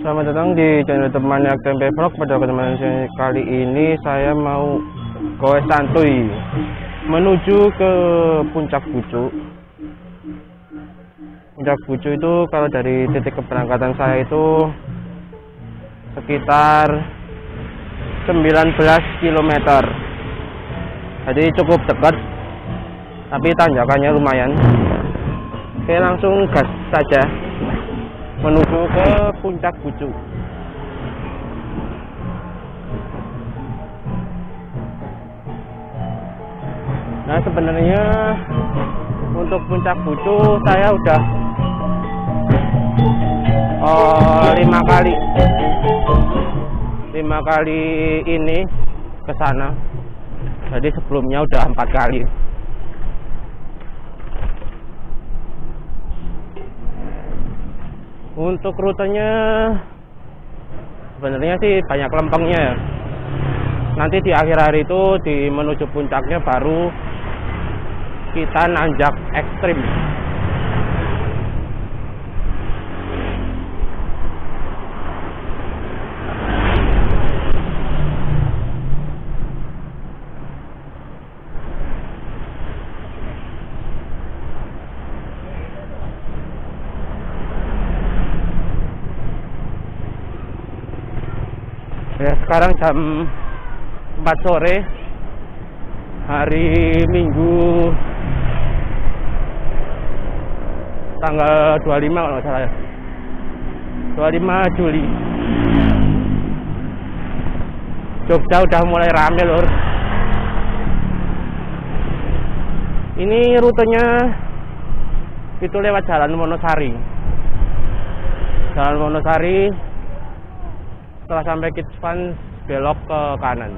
Selamat datang di channel Maniac Tempe Vlog. Pada kesempatan kali ini saya mau goes santuy menuju ke Puncak Bucu. Puncak Bucu itu kalau dari titik keberangkatan saya itu sekitar 19 km. Jadi cukup dekat, tapi tanjakannya lumayan. Oke, langsung gas saja menuju ke Puncak Bucu. Nah, sebenarnya untuk Puncak Bucu saya udah 5 kali ini ke sana. Jadi sebelumnya udah 4 kali. Untuk rutenya sebenarnya sih banyak lempengnya. Nanti di akhir hari itu di menuju puncaknya baru kita nanjak ekstrim. Ya, sekarang jam 4 sore hari Minggu tanggal 25 kalau nggak salah ya, 25 Juli. Jogja udah mulai rame lor. Ini rutenya itu lewat Jalan Wonosari. Setelah sampai Kids Fun belok ke kanan.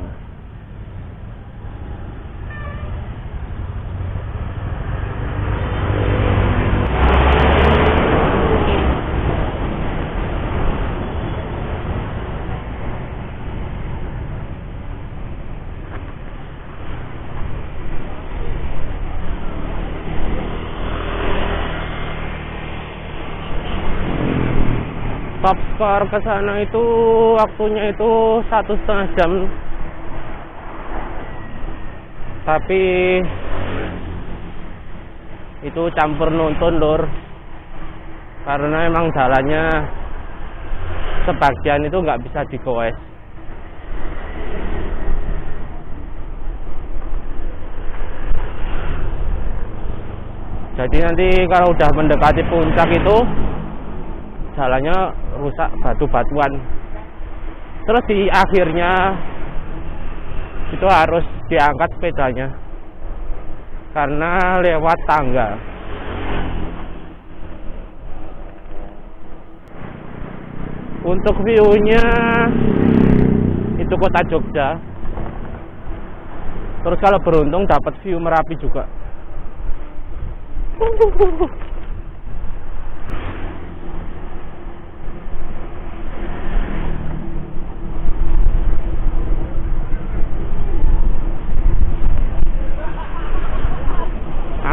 Top skor ke sana itu waktunya itu 1,5 jam, tapi itu campur nonton lor, karena emang jalannya sebagian itu nggak bisa digoes. Jadi nanti kalau udah mendekati puncak itu jalannya rusak batu-batuan. Terus di akhirnya itu harus diangkat sepedanya karena lewat tangga. Untuk view-nya itu kota Jogja. Terus kalau beruntung dapat view Merapi juga.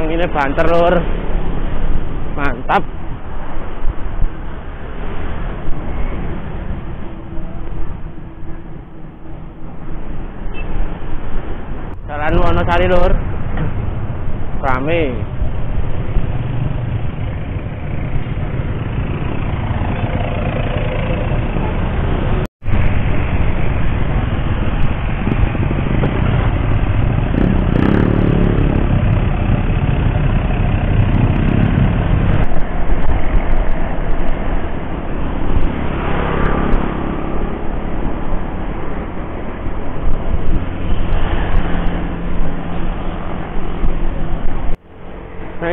Ini banter lur, mantap. Jalan Wonosari lur, rame.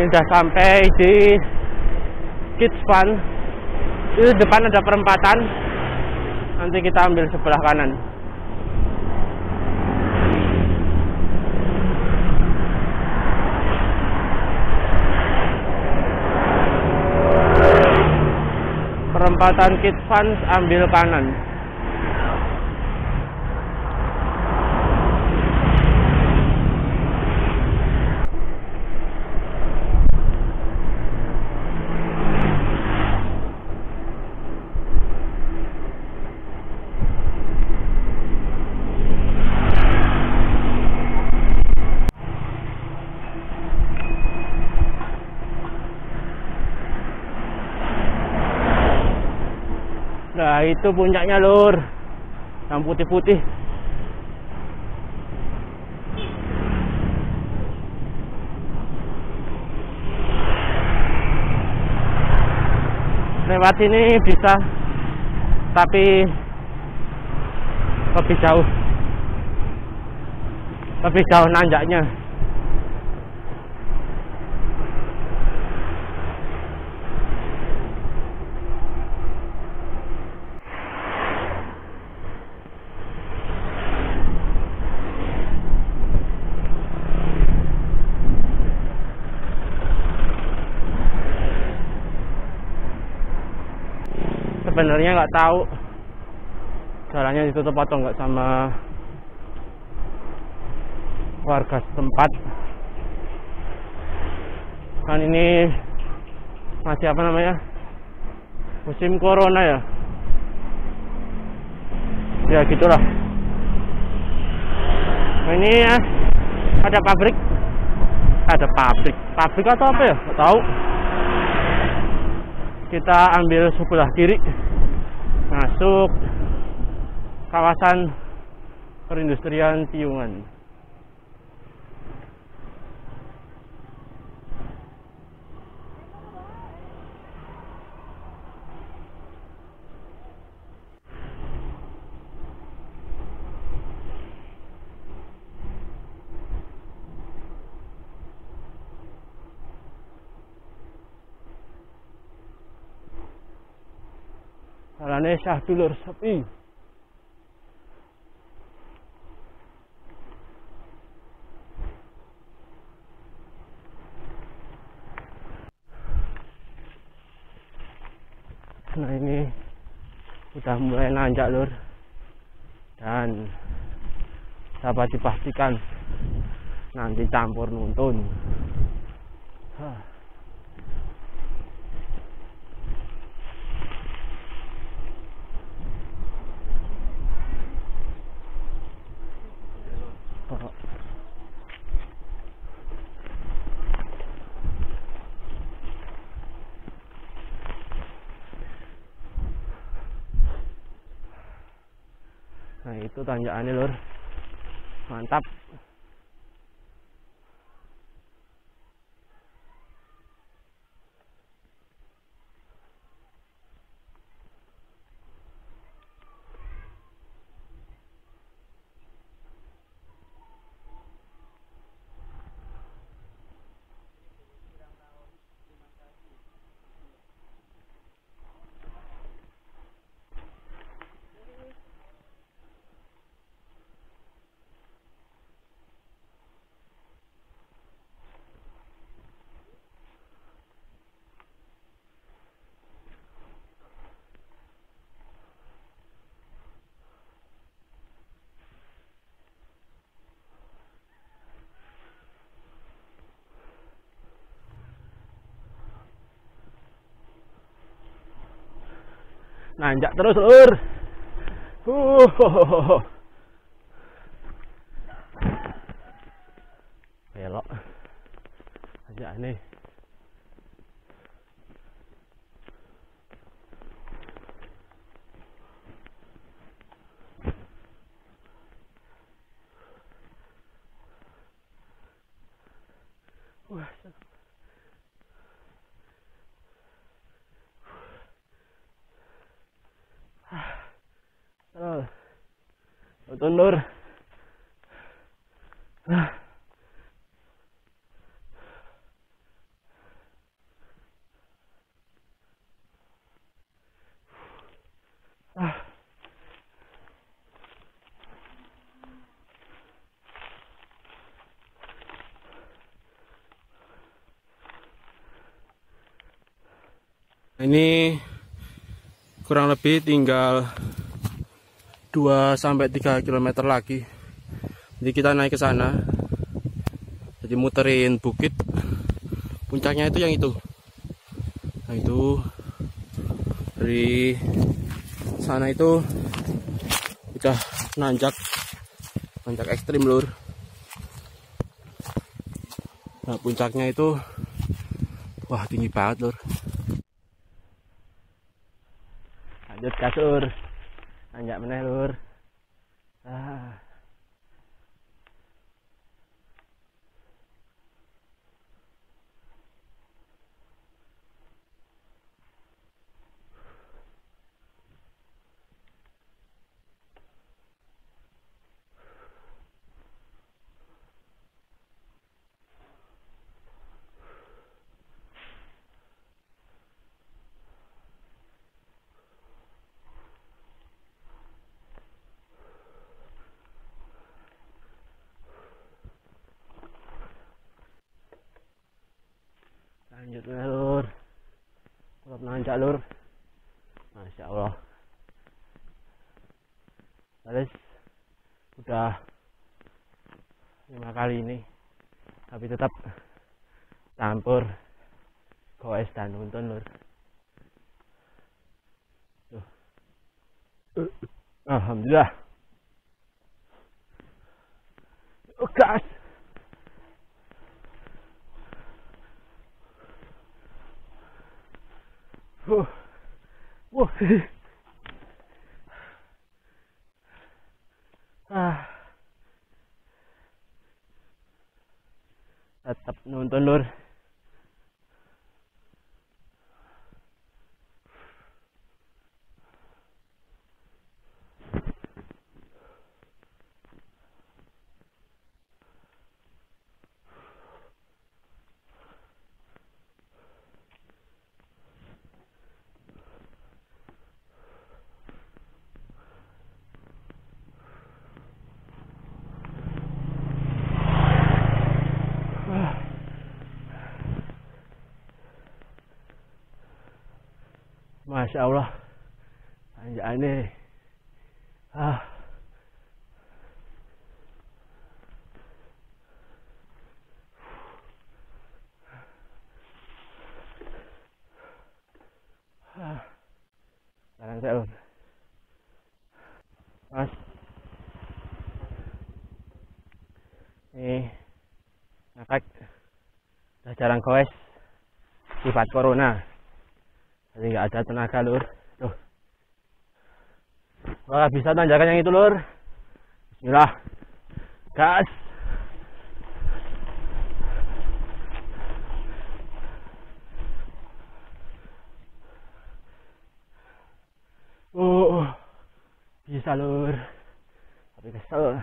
Sudah sampai di Kids Fun. Itu depan ada perempatan. Nanti kita ambil sebelah kanan. Perempatan Kids Fun ambil kanan. Nah, itu puncaknya, Lur. Yang putih-putih. Lewat sini bisa, tapi lebih jauh nanjaknya. Sebenarnya nggak tahu jalannya ditutup atau nggak sama warga setempat. Kan ini masih apa namanya, musim corona ya. Ya gitulah. Nah, ini ya ada pabrik atau apa ya? Nggak tahu. Kita ambil sebelah kiri, masuk kawasan perindustrian Tiungan. Jalannya syahdu, Lur, sepi. Nah, ini udah mulai nanjak, Lur, dan dapat dipastikan nanti campur nuntun. Hah. Nah, itu tanjakannya, Lur, mantap. Nanjak terus, Lur. Belok aja nih. Wah, Lur. Nah. Ah. Ini kurang lebih tinggal 2-3 km lagi. Jadi kita naik ke sana. Jadi muterin bukit. Puncaknya itu yang itu. Nah, itu dari sana itu udah nanjak ekstrim, Lur. Nah, puncaknya itu wah, tinggi banget, Lur. lanjut kasur anjak meneh lur. Lanjut lur, kurang nanjak lur, masya Allah. Terus udah 5 kali ini, tapi tetap campur goes dan nuntun lur. Alhamdulillah. Gas. Tetap nonton lur. Masya Allah, anjaan ini. Barang saya lur. Mas. Nih, ngakak. Udah jarang goes. Sifat corona. Jadi nggak ada tenaga lur. Tuh. Wah, bisa tanjakan yang itu lur. Bismillah. Gas. Bisa lur. Tapi kesel.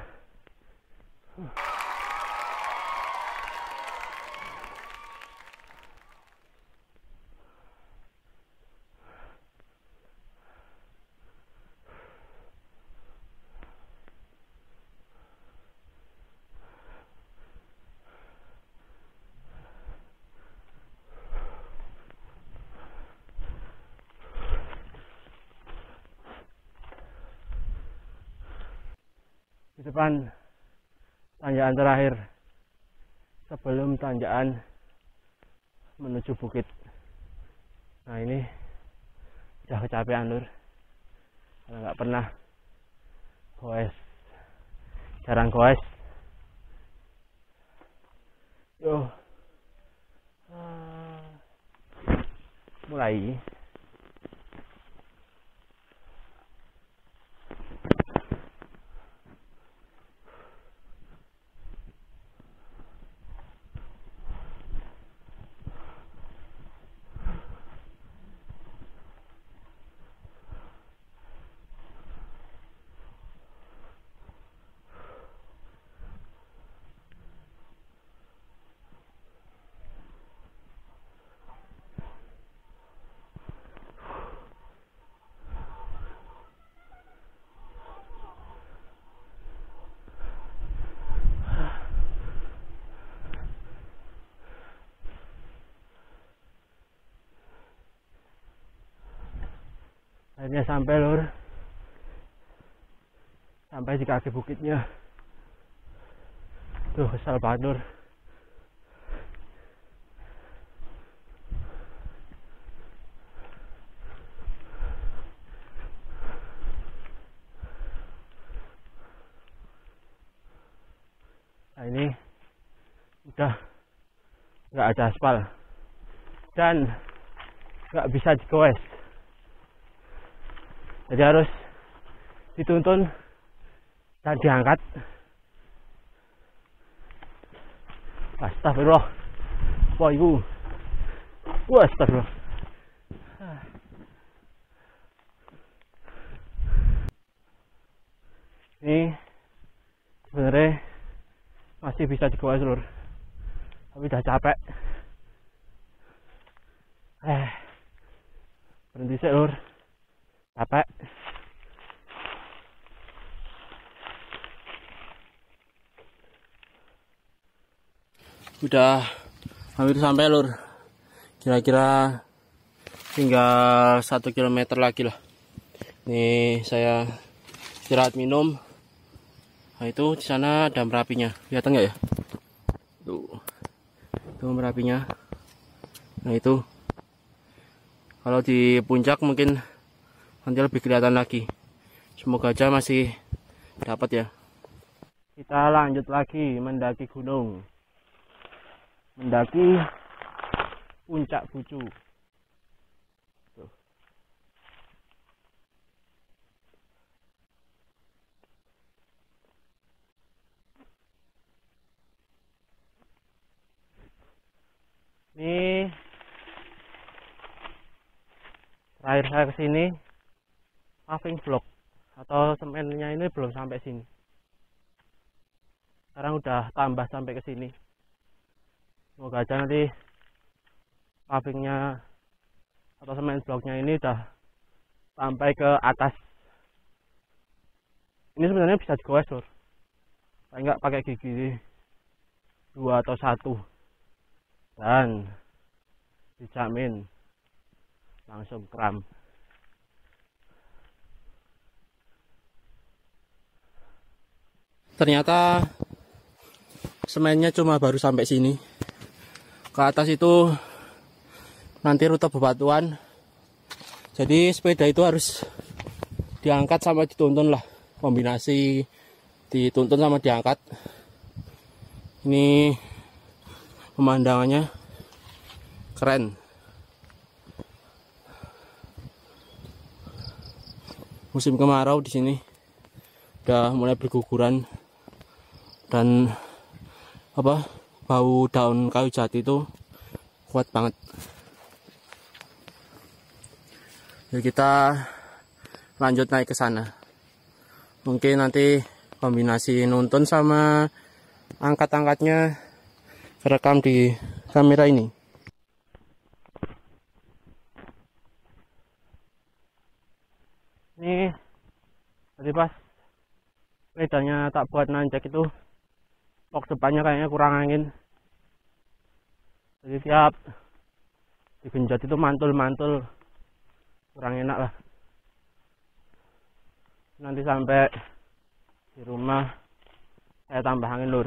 Depan tanjakan terakhir sebelum tanjakan menuju bukit. Nah ini udah kecapean lur, karena nggak pernah goes, jarang goes. Yo, mulai. Akhirnya sampai lur, sampai di kaki bukitnya. Tuh kesal banget lur. Nah ini udah nggak ada aspal dan nggak bisa digoes. Jadi harus dituntun dan diangkat. Astagfirullah. Wah, ibu. Wah, astagfirullah. Ini sebenarnya masih bisa digoes, Lur. Tapi udah capek. Berhenti sih, Lur. Capek. Udah hampir sampai, Lur. Kira-kira tinggal 1 km lagi lah. Nih saya istirahat minum. Nah, itu di sana ada merapinya. Kelihatan nggak ya? Tuh. Itu merapinya. Nah, itu. Kalau di puncak mungkin nanti lebih kelihatan lagi. Semoga aja masih dapat ya. Kita lanjut lagi mendaki gunung. Mendaki Puncak Bucu. Tuh. Ini terakhir saya kesini paving block atau semennya ini belum sampai sini. Sekarang udah tambah sampai ke sini. Semoga aja nanti pavingnya atau semen bloknya ini udah sampai ke atas. Ini sebenarnya bisa digoes, Lur. Tapi nggak pakai gigi 2 atau 1. Dan dijamin langsung kram. Ternyata semennya cuma baru sampai sini. Ke atas itu nanti rute bebatuan. Jadi sepeda itu harus diangkat sama dituntun lah. Kombinasi dituntun sama diangkat. Ini pemandangannya keren. Musim kemarau di sini udah mulai berguguran dan bau daun kayu jati itu kuat banget. Jadi kita lanjut naik ke sana. Mungkin nanti kombinasi nuntun sama angkat-angkatnya rekam di kamera ini. Ini tadi pas bedanya tak buat nanjak itu box depannya kayaknya kurang angin, jadi tiap digenjot itu mantul-mantul, kurang enak lah. Nanti sampai di rumah saya tambah angin, Lur.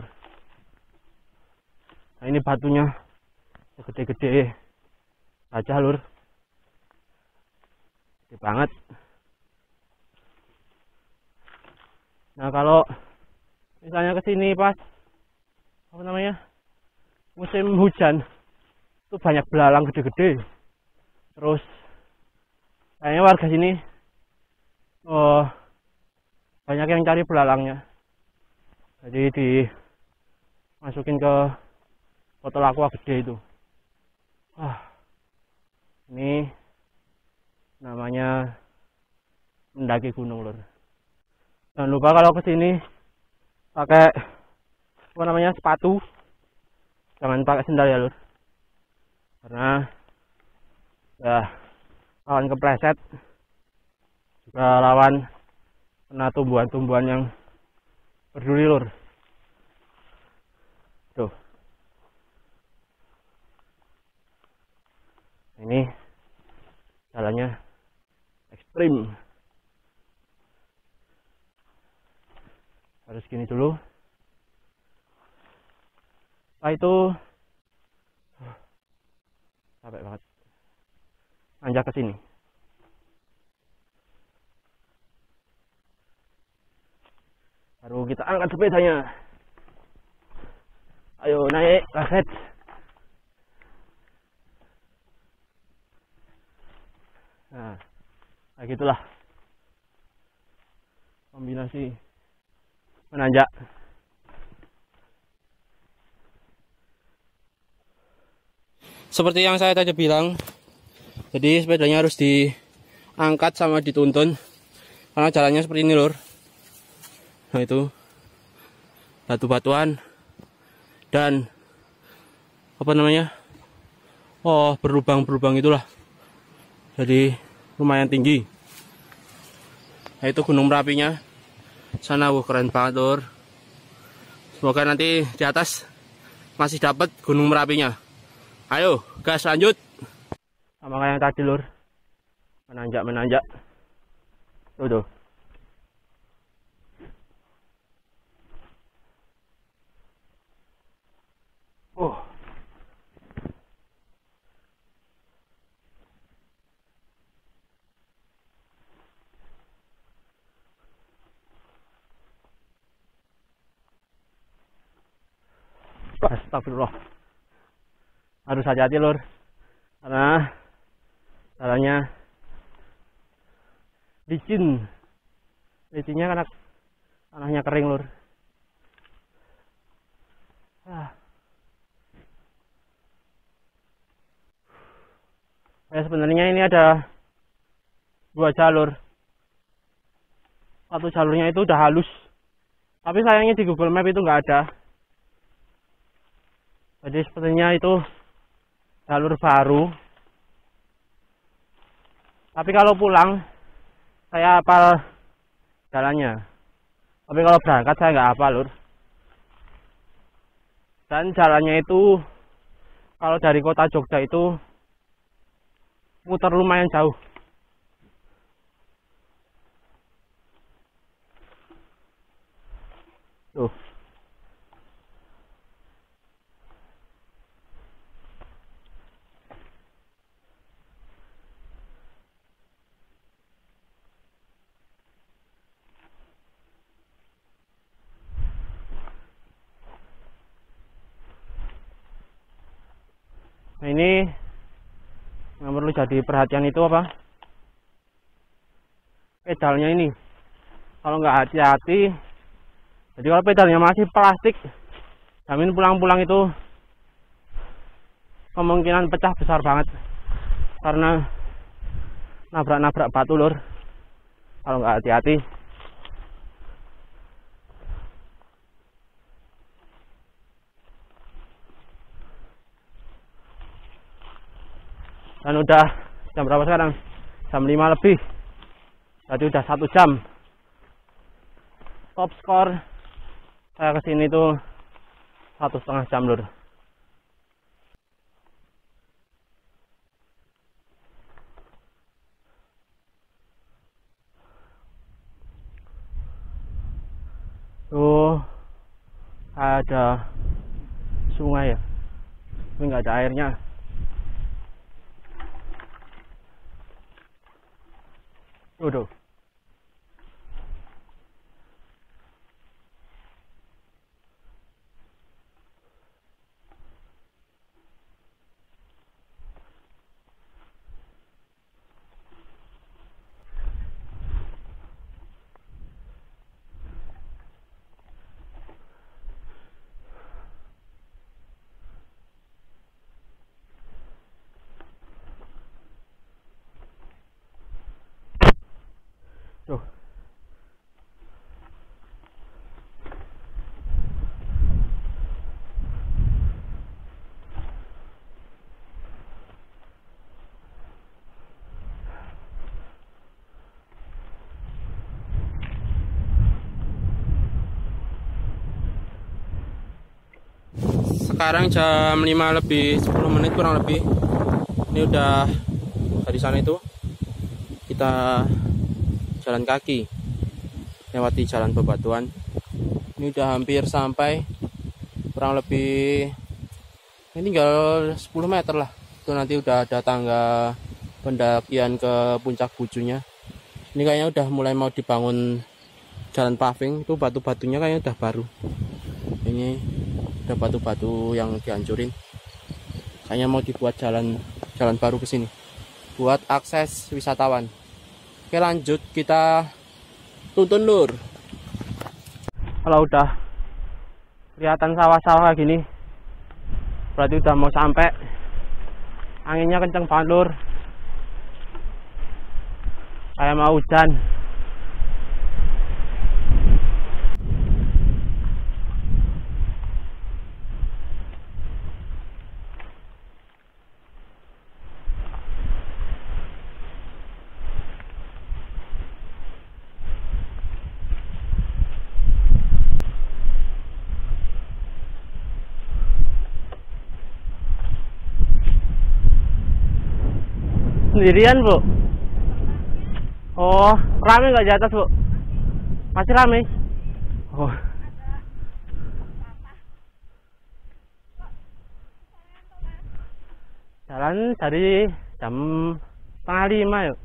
Nah, ini batunya gede-gede aja, Lur, gede banget. Nah, kalau misalnya ke sini pas musim hujan itu banyak belalang gede-gede. Terus kayaknya warga sini banyak yang cari belalangnya. Jadi dimasukin ke botol aqua gede itu. Ini namanya mendaki gunung, Lur. Jangan lupa kalau kesini pakai sepatu, jangan pakai sendal ya, Lur, karena lawan kepleset, juga lawan kena tumbuhan-tumbuhan yang berduri, Lur. Tuh, ini jalannya ekstrim. Harus gini dulu. Setelah itu capek banget. Anjak ke sini. Baru kita angkat sepedanya. Ayo naik kaset. Nah, gitulah kombinasi menanjak. Seperti yang saya tadi bilang, jadi sepedanya harus diangkat sama dituntun karena jalannya seperti ini lur. Nah itu batu-batuan dan apa namanya, oh berlubang-berlubang itulah, jadi lumayan tinggi. Nah itu gunung Merapinya sana, wah keren banget lur. Semoga nanti di atas masih dapat gunung Merapinya. Ayo gas lanjut sama kayak yang tadi lur, menanjak tuh. Astagfirullah, harus hati-hati lur karena jalannya licinnya karena tanahnya kering lur. Ya sebenarnya ini ada dua jalur, satu jalurnya itu udah halus tapi sayangnya di Google Map itu nggak ada. Jadi sepertinya itu jalur baru. Tapi kalau pulang saya hafal jalannya. Tapi kalau berangkat saya nggak hafal lur. Dan jalannya itu kalau dari kota Jogja itu muter lumayan jauh. Tuh. Nah ini yang perlu jadi perhatian itu apa? Pedalnya ini. Kalau nggak hati-hati, jadi kalau pedalnya masih plastik, jamin pulang-pulang itu kemungkinan pecah besar banget karena nabrak-nabrak batu lur. Kalau nggak hati-hati. Dan udah jam berapa sekarang? Jam 5 lebih. Jadi udah 1 jam. Top skor saya kesini tuh 1,5 jam lur. Tuh ada sungai ya. Tapi nggak ada airnya. Udah. Tuh. Sekarang jam 5 lebih 10 menit kurang lebih. Ini udah dari sana itu kita jalan kaki lewati jalan bebatuan. Ini udah hampir sampai, kurang lebih ini tinggal 10 meter lah. Itu nanti udah ada tangga pendakian ke puncak Bucunya. Ini kayaknya udah mulai mau dibangun jalan paving. Itu batu-batunya kayaknya udah baru. Ini udah batu-batu yang dihancurin. Kayaknya mau dibuat jalan baru ke sini buat akses wisatawan. Oke lanjut, kita tutunur. Kalau udah kelihatan sawah-sawah gini, berarti udah mau sampai. Anginnya kenceng banget, Lur. Kayak mau hujan. Sendirian, Bu? Oh, rame nggak di atas, Bu? Masih rame? Oh. Jalan dari jam 4:30, yuk.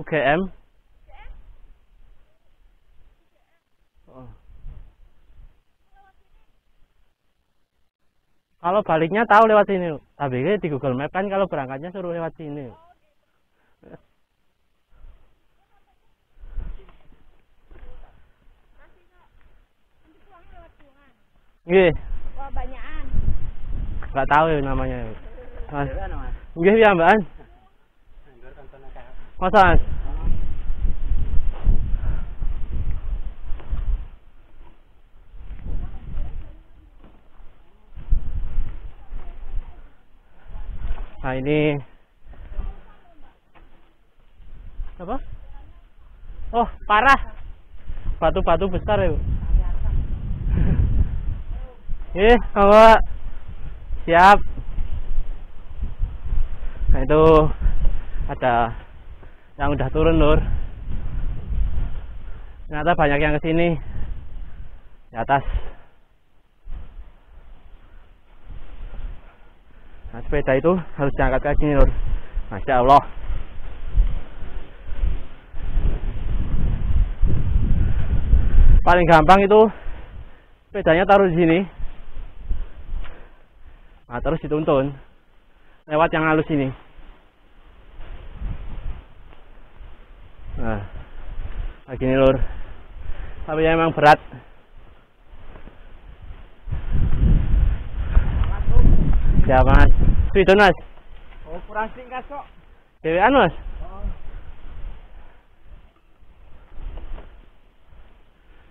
UGM. Oh. Kalau baliknya tahu lewat sini, Bu. Tapi di Google Map kan kalau berangkatnya suruh lewat sini. Nggih. Wah, banyakan. Enggak tahu ya namanya. Mas. Nggih, ya, Mbak An. Mas. Nah, ini apa? Oh, parah. Batu-batu besar ya, Bu. Apa? Siap. Nah, itu ada yang udah turun, Lur. Ternyata banyak yang kesini di atas. Nah, sepeda itu harus diangkat ke sini, Lur. Masya Allah. Paling gampang itu sepedanya taruh di sini. Nah, terus dituntun lewat yang halus ini. Nah, kayak gini, Lur. Tapi ya, emang berat. Ya, Mas. Itu, Mas. Oh, kurang singkat, Sok. Dewean, Mas. Oh.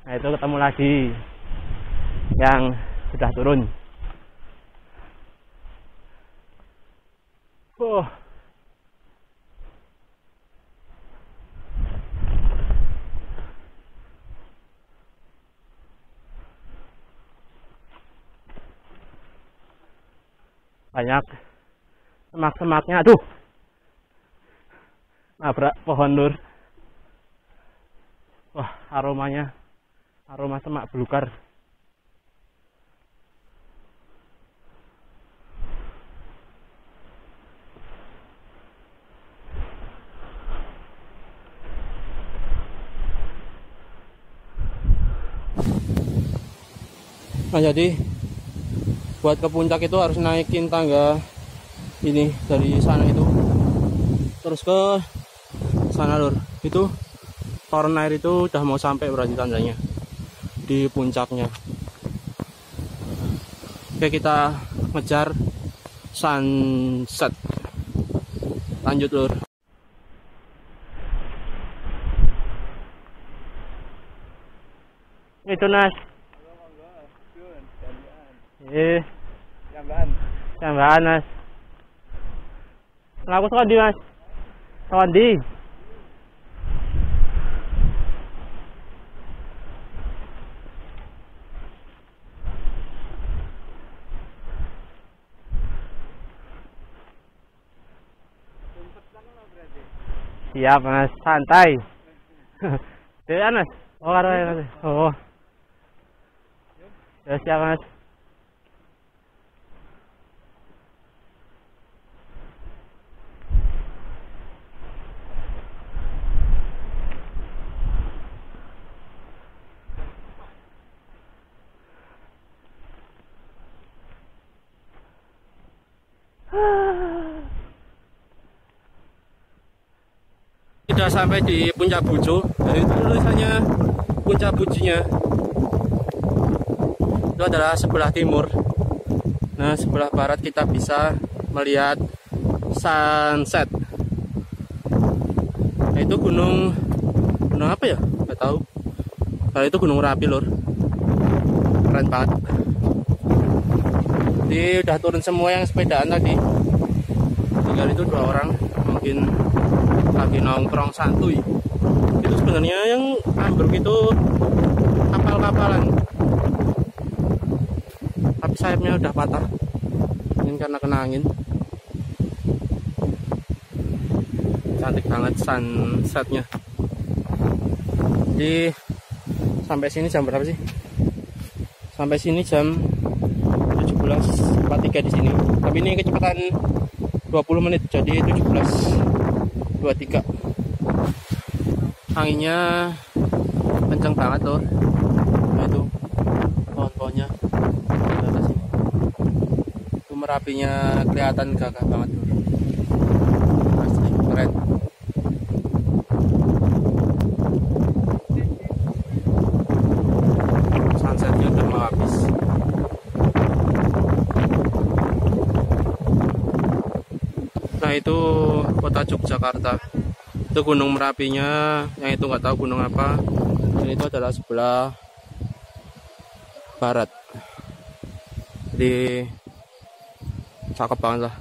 Nah, itu ketemu lagi yang sudah turun. Oh. Banyak semak-semaknya, aduh, nabrak pohon, Lur. Wah, aromanya, aroma semak belukar. Nah, jadi buat ke puncak itu harus naikin tangga ini dari sana itu terus ke sana, Lur. Itu toren air itu udah mau sampai berarti tandanya di puncaknya. Oke, kita ngejar sunset, lanjut, Lur. Itu, Nas. Jamban, Mas. Laku sodi, Mas. Sodi. Siap, Mas. Santai. Dewean, Mas. Oh, karo ae, Mas. Oh. Ya, siap, Mas. sudah sampai di Puncak Bucu. Nah, itu tulisannya Puncak Bucunya. Itu adalah sebelah timur. Nah, sebelah barat kita bisa melihat sunset. Nah, itu gunung apa ya? Nggak tahu. Nah, itu gunung Merapi, lur. Keren banget. Jadi udah turun semua yang sepedaan tadi. Tinggal itu dua orang mungkin lagi nongkrong santuy. Itu sebenarnya yang ambruk itu kapal-kapalan. Tapi sayapnya udah patah. Mungkin karena kena angin. Cantik banget sunsetnya. Jadi sampai sini jam berapa sih? Sampai sini jam 17.43 di sini. Tapi ini kecepatan 20 menit, jadi 17.23. Anginnya kenceng banget loh. Nah, itu pohon-pohonnya di atas sini. Itu Merapinya kelihatan gagah banget loh. Asli keren. Sunsetnya udah mau habis. Nah, itu kota Yogyakarta. Itu gunung Merapinya, yang itu nggak tahu gunung apa. Dan itu adalah sebelah barat. Jadi cakep banget lah.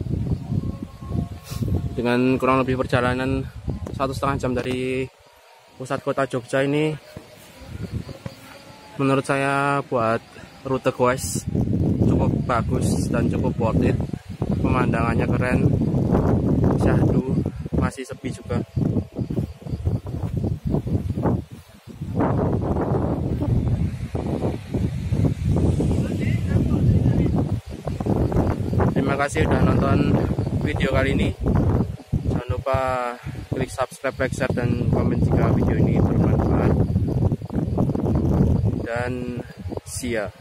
Dengan kurang lebih perjalanan 1,5 jam dari pusat kota Jogja ini, menurut saya buat rute quest cukup bagus dan cukup worth it. Pemandangannya keren, syahdu, masih sepi juga. Terima kasih sudah nonton video kali ini. Jangan lupa klik subscribe, like, share, dan komen jika video ini bermanfaat. Dan see ya.